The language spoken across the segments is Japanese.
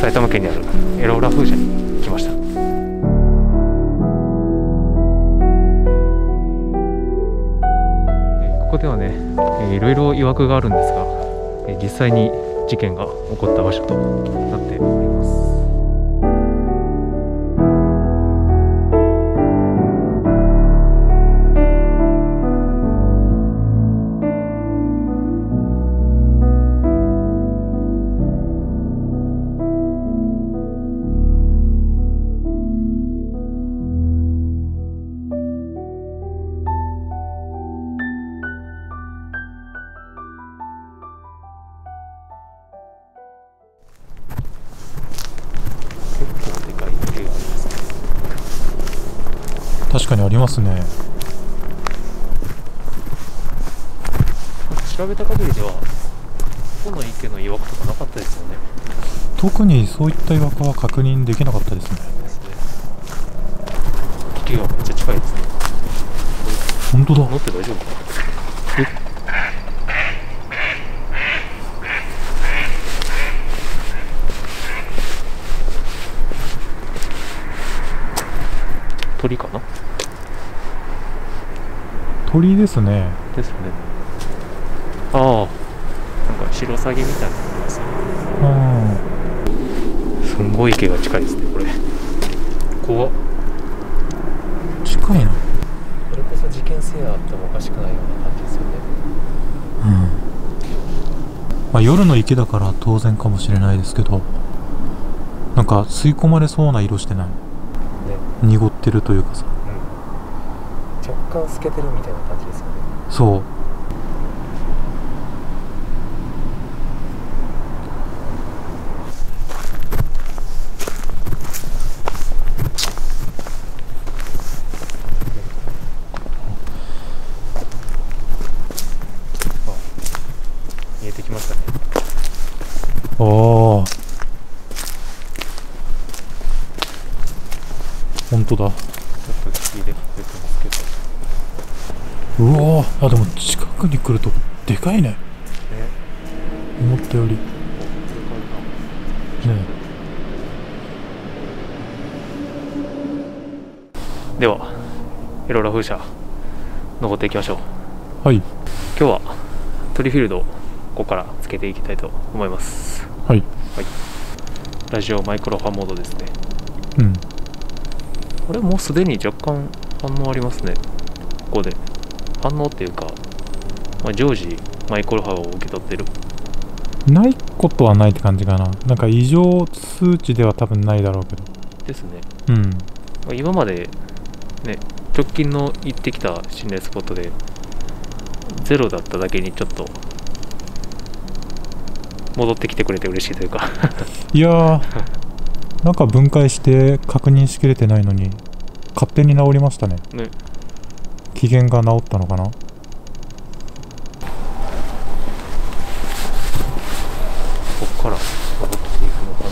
埼玉県にあるエローラフージャに来ました。ここではね、いろいろ曰くがあるんですが、実際に事件が起こった場所となっております。確かにありますね。調べた限りではこの池の曰くとかなかったですよね。特にそういった曰くは確認できなかったですね。池がめっちゃ近いですね。本当だ。乗って大丈夫かな。鳥かな。鳥ですね。ですね。ああ、なんかシロサギみたいなのがですね。すごい池が近いですね、これ。怖っ。近いな。これこそ事件性あってもおかしくないような感じですよね。うん。まあ夜の池だから当然かもしれないですけど、なんか吸い込まれそうな色してない。濁ってるというかさ、若干透けてるみたいな感じですよね。そう見えてきましたね。おー本当だ。ちょっと霧で隠れてますけど。うわー、あ、でも近くに来るとでかいね。思ったより。ねえ。では、エローラ風車登っていきましょう。はい。今日はトリフィールドをここからつけていきたいと思います。はい。はい。ラジオマイクロファンモードですね。うん。これもうすでに若干反応ありますね。ここで反応っていうか、まあ、常時マイクロ波を受け取ってる。ないことはないって感じかな。なんか異常数値では多分ないだろうけどですね。うん、今までね、直近の行ってきた心霊スポットでゼロだっただけにちょっと戻ってきてくれて嬉しいというかいやーなんか分解して確認しきれてないのに勝手に治りましたね。機嫌が治ったのかな。こっから戻っていくのかな。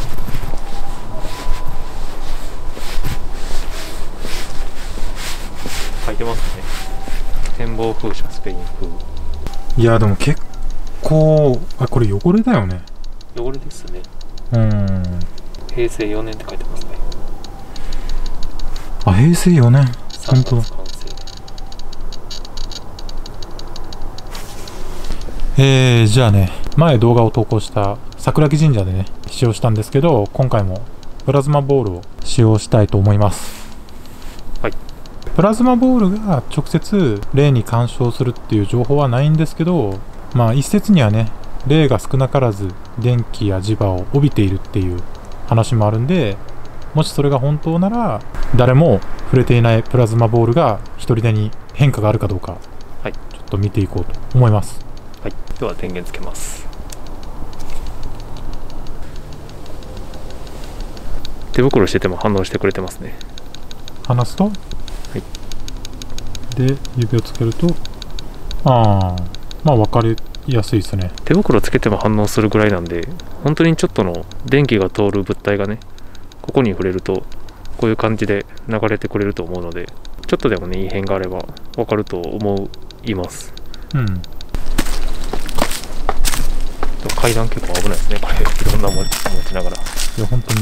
書いてますね。展望風車スペイン風。いやでも結構、あ、これ汚れだよね。汚れですね。平成4年って書いてますね。あ、平成4年。本当だ。じゃあね、前動画を投稿した桜木神社でね、使用したんですけど、今回もプラズマボールを使用したいと思います。はい。プラズマボールが直接霊に干渉するっていう情報はないんですけど、まあ一説にはね、霊が少なからず電気や磁場を帯びているっていう話もあるんで、もしそれが本当なら誰も触れていないプラズマボールが一人でに変化があるかどうか、はい、ちょっと見ていこうと思います。はい、では電源つけます。手袋してても反応してくれてますね。離すと、はい、で指をつけると、ああ、まあ分かり安いですね。手袋つけても反応するぐらいなんで、本当にちょっとの電気が通る物体がね、ここに触れるとこういう感じで流れてくれると思うので、ちょっとでもね異変があれば分かると思います。うん。でも階段結構危ないですね、これ。いろんなもの持ちながら。いや本当に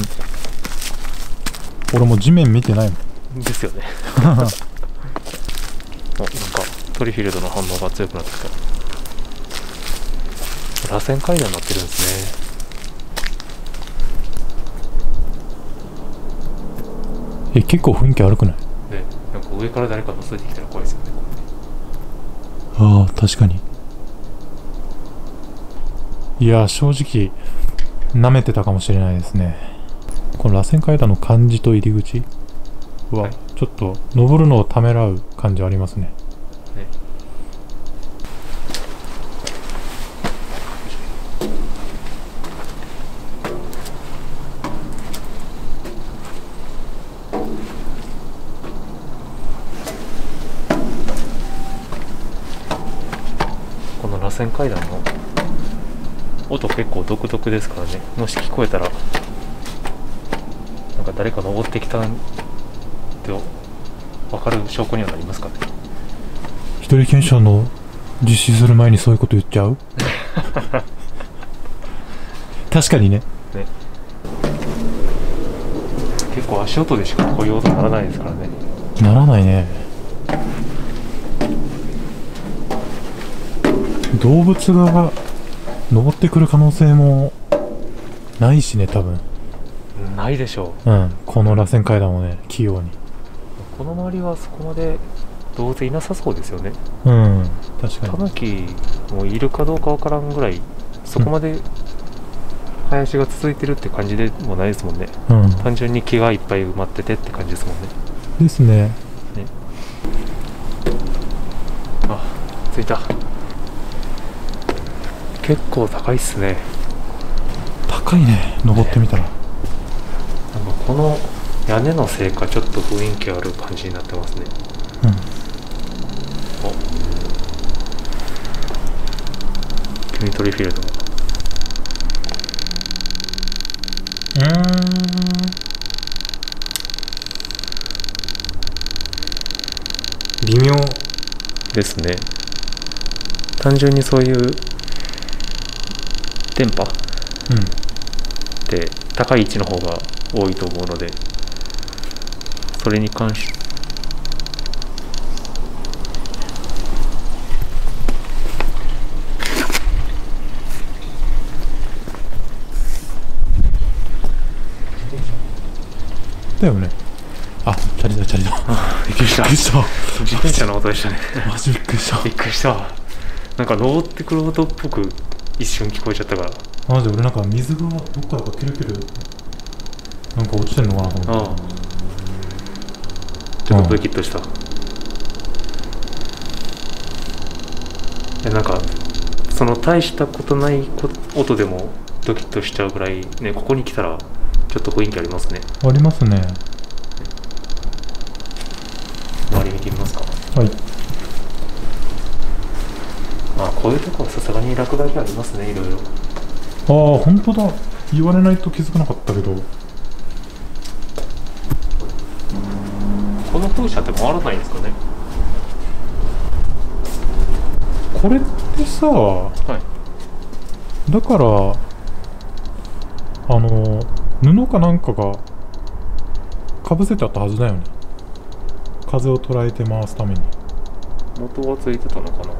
俺も地面見てないもんですよねあ、なんかトリフィールドの反応が強くなってきた。螺旋階段になってるんですね。え、結構雰囲気悪くない？ね、なんか上から誰か覗いてきたら怖いですよね。ああ、確かに。いや、正直舐めてたかもしれないですね。この螺旋階段の感じと入り口は、はい、ちょっと登るのをためらう感じありますね。ね、螺旋階段の音結構独特ですからね。もし聞こえたらなんか誰か登ってきたって分かる証拠にはなりますかね。一人検証の実施する前にそういうこと言っちゃう確かに ね結構足音でしかこういう音ならないですからね。ならないね。動物が登ってくる可能性もないしね、多分ないでしょう。うん、この螺旋階段をね、器用に。この周りはそこまで動物いなさそうですよね。うん、確かに。タヌキもいるかどうかわからんぐらい、そこまで林が続いてるって感じでもないですもんね。うん、単純に木がいっぱい埋まっててって感じですもんね。ですね。あ、着いた。結構高いっすね。高いね、登ってみたら。なんかこの屋根のせいかちょっと雰囲気ある感じになってますね。うん、お、急にトリフィールドが、微妙ですね。単純にそういう電波、うん、で高い位置の方が多いと思うので、それに関してだよね。あ、チャリだチャリだびっくりした自転車の音でしたね。マジびっくりしたびっくりした。なんか登ってくる音っぽく一瞬聞こえちゃったから。マジで俺なんか水がどっからかキュルキュルなんか落ちてんのかなと思って。ちょっとドキッとした。なんかその大したことない音でもドキッとしちゃうぐらいね。ここに来たらちょっと雰囲気ありますね。ありますね。周り見てみますか。はい、こういうとこはさすがに落書きありますね、いろいろ。ああ、本当だ。言われないと気づかなかったけど。この風車って回らないんですかね。これってさ、はい、だから布かなんかがかぶせてあったはずだよね。風を捉えて回すために。元がついてたのかな。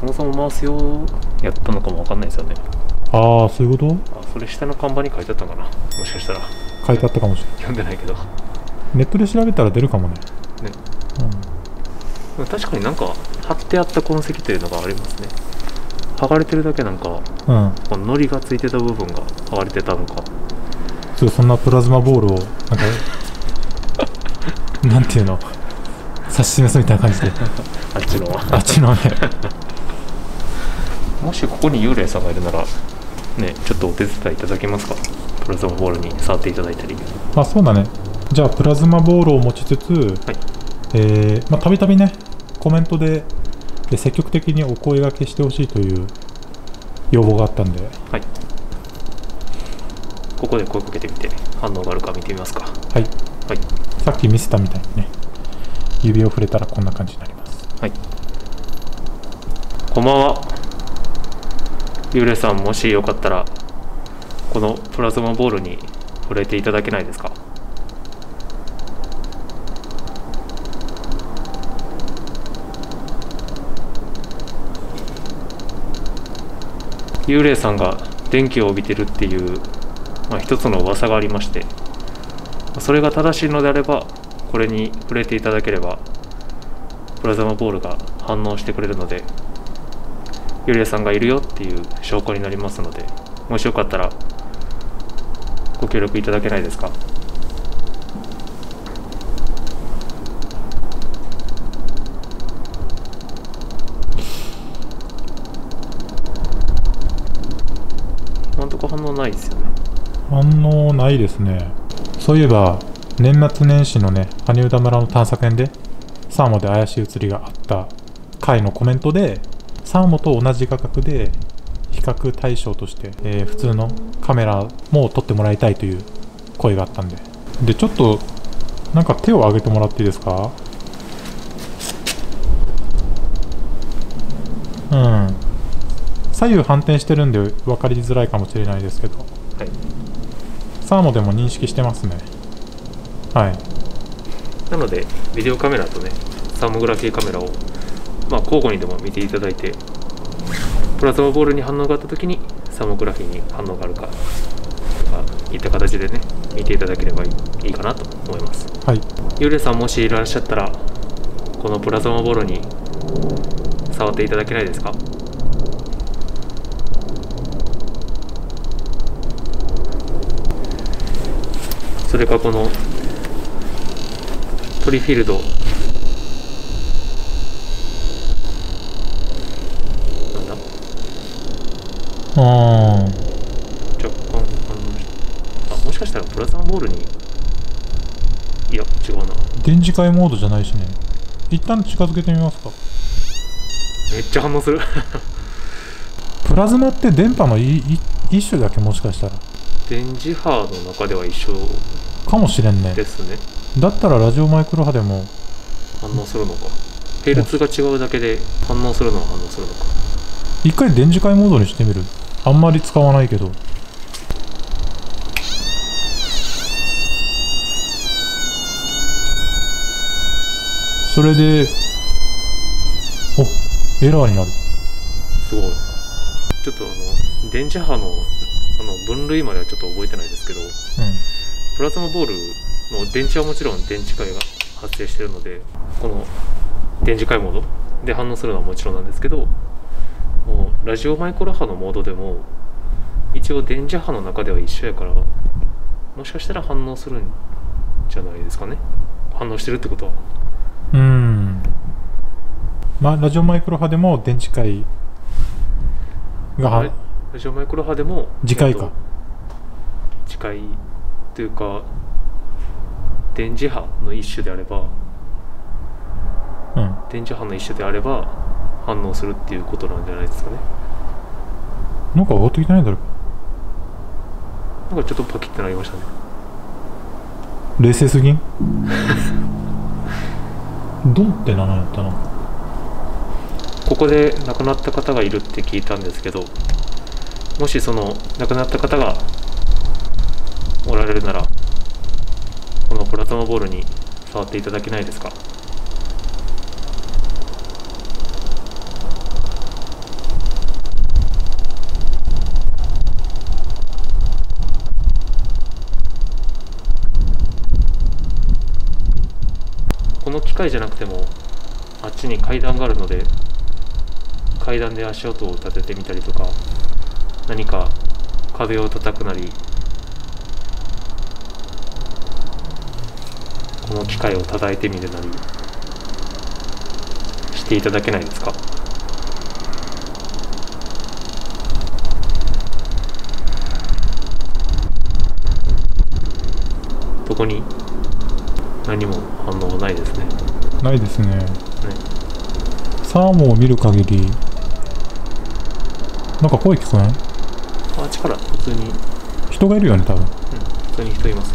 そもそも回すよやったのかもわかんないですよね。ああ、そういうこと。あ、それ下の看板に書いてあったかな、もしかしたら。書いてあったかもしれない。読んでないけどネットで調べたら出るかもね。ね、うん、確かになんか貼ってあった痕跡というのがありますね。剥がれてるだけなんか、うん、この糊がついてた部分が剥がれてたのか。ちょっとそんなプラズマボールをなんかなんていうの、指し示すみたいな感じであっちのあっちのねもしここに幽霊さんがいるならね、ちょっとお手伝いいただけますか。プラズマボールに触っていただいたり。あ、そうだね。じゃあプラズマボールを持ちつつ、はい、まあたびたびね、コメントで積極的にお声がけしてほしいという要望があったんで、はい、ここで声かけてみて反応があるか見てみますか。はい、はい、さっき見せたみたいにね、指を触れたらこんな感じになります。はい、こんばんは。幽霊さん、もしよかったらこのプラズマボールに触れていただけないですか。幽霊さんが電気を帯びてるっていう、一つの噂がありまして、それが正しいのであればこれに触れていただければプラズマボールが反応してくれるので、幽霊さんがいるよっていう証拠になりますので、もしよかったらご協力いただけないですか。今んとこ反応ないですよね。反応ないですね。そういえば年末年始のね、羽生田村の探査犬でサーモで怪しい写りがあった回のコメントで、サーモと同じ画角で比較対象として、普通のカメラも撮ってもらいたいという声があったんで、ちょっとなんか手を挙げてもらっていいですか。左右反転してるんで分かりづらいかもしれないですけど、サーモでも認識してますね。なのでビデオカメラとね、サーモグラフィーカメラを交互にでも見ていただいて、プラズマボールに反応があった時にサーモグラフィーに反応があるかとかいった形でね、見ていただければいいかなと思います。幽霊さんもしいらっしゃったらこのプラズマボールに触っていただけないですか。それかこのトリフィールド、若干もしかしたらプラズマボールに、いや違うな、電磁界モードじゃないしね。一旦近づけてみますか。めっちゃ反応するプラズマって電波の一種だけ、もしかしたら電磁波の中では一緒かもしれんね。ですね。だったらラジオマイクロ波でも反応するのか、ヘルツが違うだけで反応するのは反応するのか。一回電磁界モードにしてみる。あんまり使わないけど、それでエラーになる。すごい。ちょっと電磁波の分類まではちょっと覚えてないですけど、プラズマボールの電池はもちろん電磁界が発生しているので、この電磁界モードで反応するのはもちろんなんですけど、ラジオマイクロ波のモードでも一応電磁波の中では一緒やから、もしかしたら反応するんじゃないですかね。反応してるってことは。ラジオマイクロ波でも電磁界が、ラジオマイクロ波でも磁界か、磁界というか電磁波の一種であれば、電磁波の一種であれば反応するっていうことなんじゃないですかね。なんか上がってきてないんだろう。なんかちょっとパキってなりましたね。冷静すぎんドンって名前だったな。ここで亡くなった方がいるって聞いたんですけど、もしその亡くなった方がおられるならこのプラズマボールに触っていただけないですか。この機械じゃなくてもあっちに階段があるので、階段で足音を立ててみたりとか、何か壁を叩くなり、この機械を叩いてみるなりしていただけないですか。どこに何も反応はないですね。ないですね。サーモを見る限りなんか声聞こえん？あっちから普通に人がいるよね、多分。普通に人います。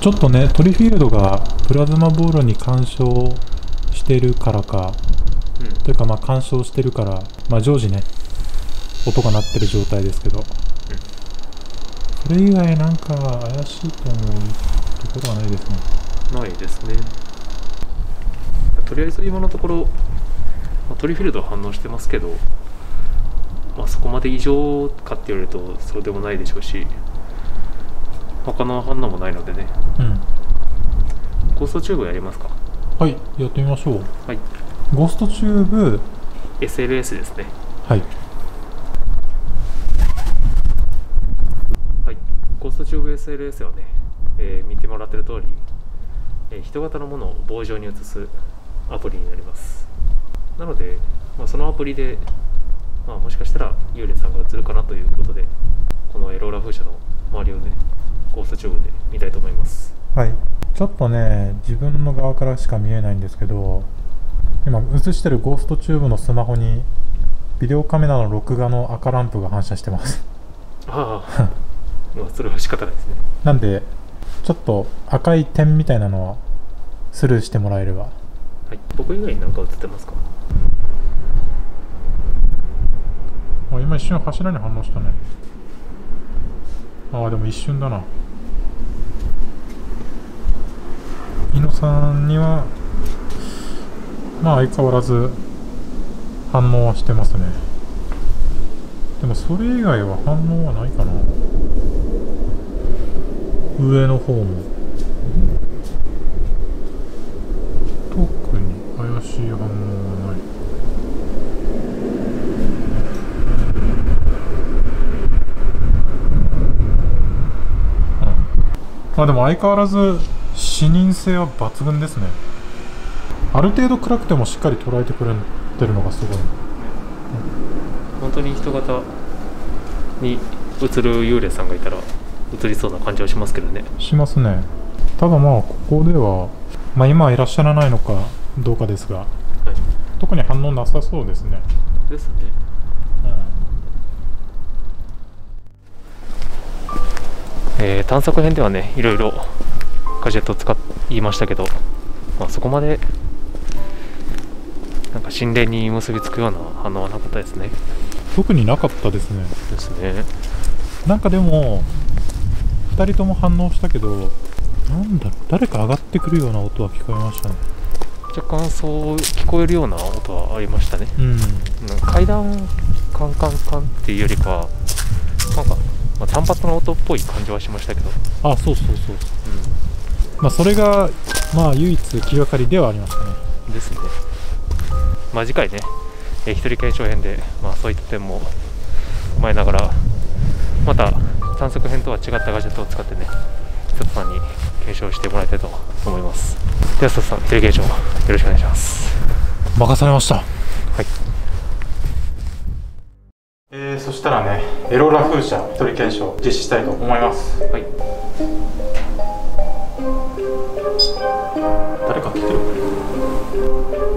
ちょっとね、トリフィールドがプラズマボールに干渉してるからか、というか干渉してるから、常時ね音が鳴ってる状態ですけど、それ以外なんか怪しいと思うところはないですね。ないですね。とりあえず今のところトリフィールドは反応してますけど、そこまで異常かって言われるとそうでもないでしょうし、他の反応もないのでね。ゴーストチューブやりますか。はい、やってみましょう。はい、ゴーストチューブ SLS ですね。はい、はい、ゴーストチューブ SLS はね、見てもらってる通り、人型のものを棒状に移すアプリになります。なので、そのアプリで、もしかしたら幽霊さんが映るかなということで、このエローラ風車の周りをね、ゴーストチューブで見たいと思います。はい、ちょっとね、自分の側からしか見えないんですけど、今映してるゴーストチューブのスマホにビデオカメラの録画の赤ランプが反射してます。ああそれは仕方ないですね。なんでちょっと赤い点みたいなのはスルーしてもらえれば。はい、僕以外に何か映ってますか。あ、今一瞬柱に反応したね。ああ、でも一瞬だな。イノさんには相変わらず反応はしてますね。でもそれ以外は反応はないかな。上の方も特に怪しい反応はない。でも相変わらず視認性は抜群ですね。ある程度暗くてもしっかり捉えてくれてるのがすごい。本当に人型に映る幽霊さんがいたら映りそうな感じはしますけどね。しますね。ただここでは、今はいらっしゃらないのかどうかですが、はい、特に反応なさそうですね。ですね。探索編ではね、いろいろガジェットを使いましたけど、そこまでなんか心霊に結びつくような反応はなかったですね。特になかったですね。ですね。なんかでも2人とも反応したけど、なんだろう、誰か上がってくるような音は聞こえましたね。若干そう聞こえるような音はありましたね。なんか階段カンカンカンっていうよりかは、なんか単発の音っぽい感じはしましたけど。あ、そうそうそう。それが唯一気がかりではありましたね。ですね。次回ね、一人検証編で、そういった点も踏まえながら、また探索編とは違ったガジェットを使ってね、佐藤さんに検証してもらいたいと思います。では佐藤さん、一人検証よろしくお願いします。任されました。はい、そしたらね、エローラ風車一人検証実施したいと思います。はい、誰か来てるかな。